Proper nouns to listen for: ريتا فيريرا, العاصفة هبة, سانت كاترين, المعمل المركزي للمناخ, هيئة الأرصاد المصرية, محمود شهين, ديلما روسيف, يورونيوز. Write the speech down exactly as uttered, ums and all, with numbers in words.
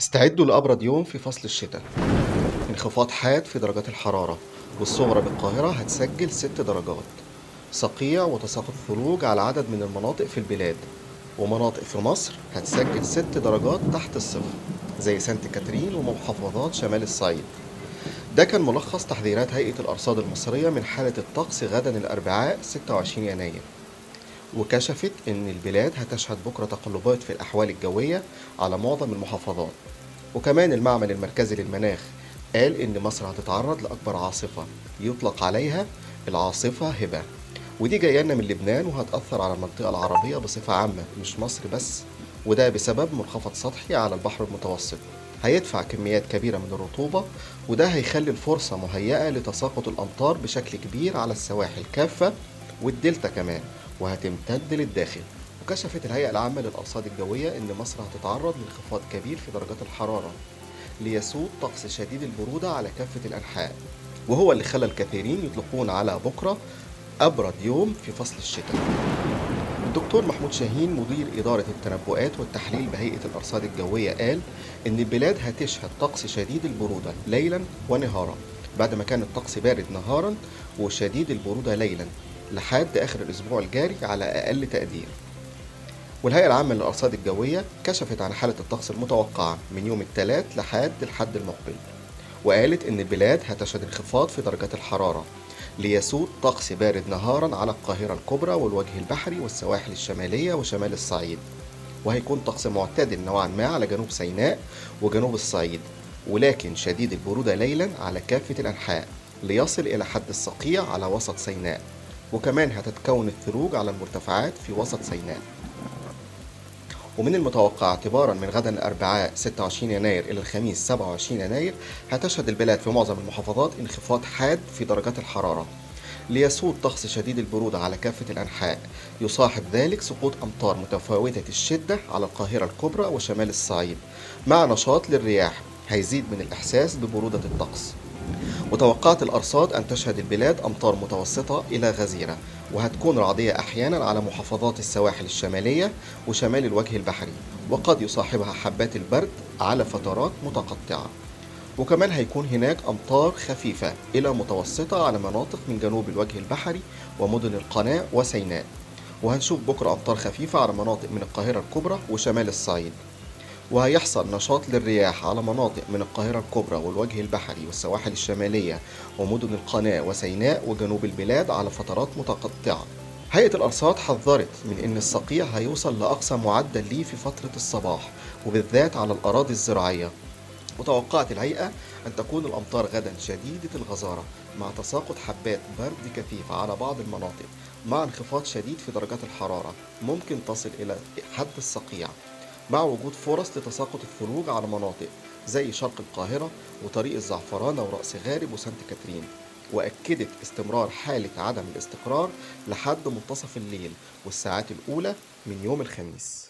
استعدوا لأبرد يوم في فصل الشتاء. انخفاض حاد في درجات الحرارة، والصغرى بالقاهرة هتسجل ست درجات. صقيع وتساقط ثلوج على عدد من المناطق في البلاد، ومناطق في مصر هتسجل ست درجات تحت الصفر زي سانت كاترين ومحافظات شمال الصعيد. ده كان ملخص تحذيرات هيئة الأرصاد المصرية من حالة الطقس غدا الأربعاء ستة وعشرين يناير، وكشفت إن البلاد هتشهد بكرة تقلبات في الأحوال الجوية على معظم المحافظات. وكمان المعمل المركزي للمناخ قال إن مصر هتتعرض لأكبر عاصفة يطلق عليها العاصفة هبة، ودي جاية لنا من لبنان وهتأثر على المنطقة العربية بصفة عامة مش مصر بس، وده بسبب منخفض سطحي على البحر المتوسط هيدفع كميات كبيرة من الرطوبة، وده هيخلي الفرصة مهيئة لتساقط الأمطار بشكل كبير على السواحل كافة والدلتا كمان، وهتمتد للداخل. وكشفت الهيئة العامة للأرصاد الجوية إن مصر هتتعرض لانخفاض كبير في درجات الحرارة ليسود طقس شديد البرودة على كافة الأنحاء، وهو اللي خلى الكثيرين يطلقون على بكرة أبرد يوم في فصل الشتاء. الدكتور محمود شهين مدير إدارة التنبؤات والتحليل بهيئة الأرصاد الجوية قال إن البلاد هتشهد طقس شديد البرودة ليلا ونهارا، بعد ما كان الطقس بارد نهارا وشديد البرودة ليلا لحد آخر الأسبوع الجاري على أقل تقدير. والهيئة العامة للأرصاد الجوية كشفت عن حالة الطقس المتوقعة من يوم الثلاث لحد الحد المقبل، وقالت إن البلاد هتشهد انخفاض في درجات الحرارة ليسود طقس بارد نهارا على القاهرة الكبرى والوجه البحري والسواحل الشمالية وشمال الصعيد، وهيكون طقس معتدل نوعا ما على جنوب سيناء وجنوب الصعيد، ولكن شديد البرودة ليلا على كافة الأنحاء ليصل إلى حد الصقيع على وسط سيناء، وكمان هتتكون الثلوج على المرتفعات في وسط سيناء. ومن المتوقع اعتبارا من غدا الأربعاء ستة وعشرين يناير إلى الخميس سبعة وعشرين يناير هتشهد البلاد في معظم المحافظات انخفاض حاد في درجات الحرارة ليسود طقس شديد البرودة على كافة الأنحاء، يصاحب ذلك سقوط أمطار متفاوتة الشدة على القاهرة الكبرى وشمال الصعيد مع نشاط للرياح هيزيد من الإحساس ببرودة الطقس. وتوقعت الأرصاد أن تشهد البلاد أمطار متوسطة إلى غزيرة، وهتكون رعدية أحيانا على محافظات السواحل الشمالية وشمال الوجه البحري، وقد يصاحبها حبات البرد على فترات متقطعة، وكمان هيكون هناك أمطار خفيفة إلى متوسطة على مناطق من جنوب الوجه البحري ومدن القناة وسيناء، وهنشوف بكرة أمطار خفيفة على مناطق من القاهرة الكبرى وشمال الصعيد، وهيحصل نشاط للرياح على مناطق من القاهرة الكبرى والوجه البحري والسواحل الشمالية ومدن القناة وسيناء وجنوب البلاد على فترات متقطعة. هيئة الأرصاد حذرت من إن الصقيع هيوصل لأقصى معدل ليه في فترة الصباح، وبالذات على الأراضي الزراعية. وتوقعت الهيئة أن تكون الأمطار غدا شديدة الغزارة مع تساقط حبات برد كثيفة على بعض المناطق، مع انخفاض شديد في درجات الحرارة ممكن تصل إلى حد الصقيع، مع وجود فرص لتساقط الثلوج على مناطق زي شرق القاهرة وطريق الزعفرانة ورأس غارب وسانت كاترين. وأكدت استمرار حالة عدم الاستقرار لحد منتصف الليل والساعات الأولى من يوم الخميس.